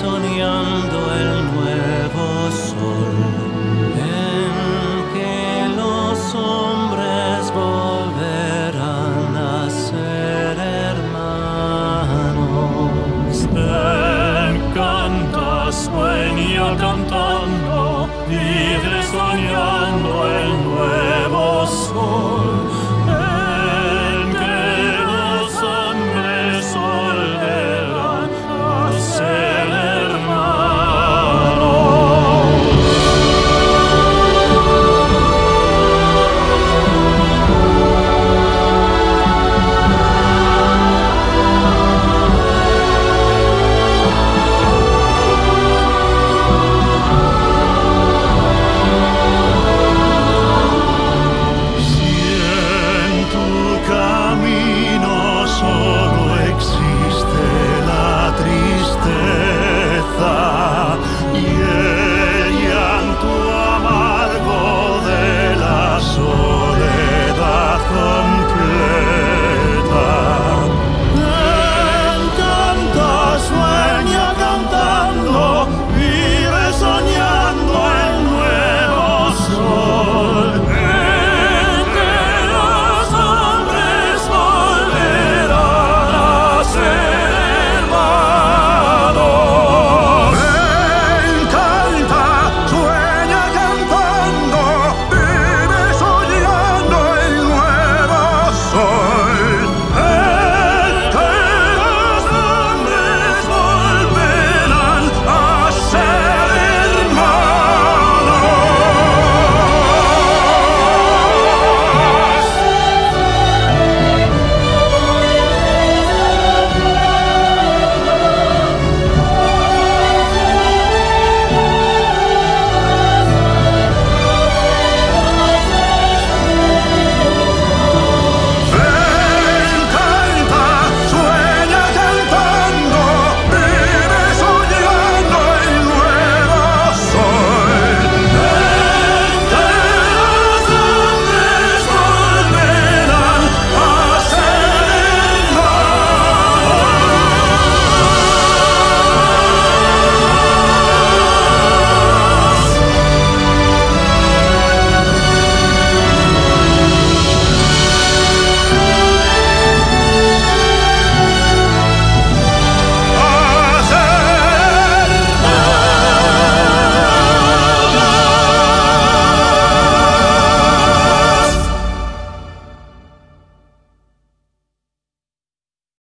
sognando el